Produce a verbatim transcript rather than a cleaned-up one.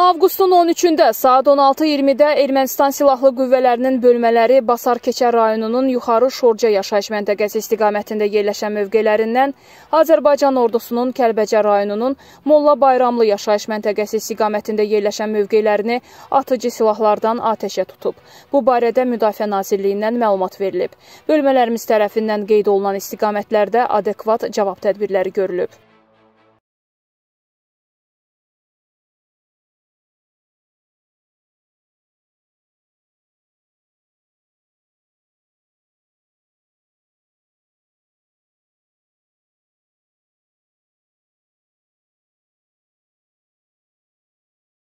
Avqustun on üçündə saat on altı iyirmidə Ermənistan Silahlı Qüvvələrinin bölmələri Basarkeçər rayonunun Yuxarı Şorca yaşayış məntəqəsi istiqamətində yerləşən mövqelərindən Azərbaycan ordusunun Kəlbəcər rayonunun Molla Bayramlı yaşayış məntəqəsi istiqamətində yerləşən mövqelərini atıcı silahlardan atəşə tutub. Bu barədə Müdafiə Nazirliyindən məlumat verilib. Bölmələrimiz tərəfindən qeyd olunan istiqamətlərdə adekvat cavab tədbirləri görülüb.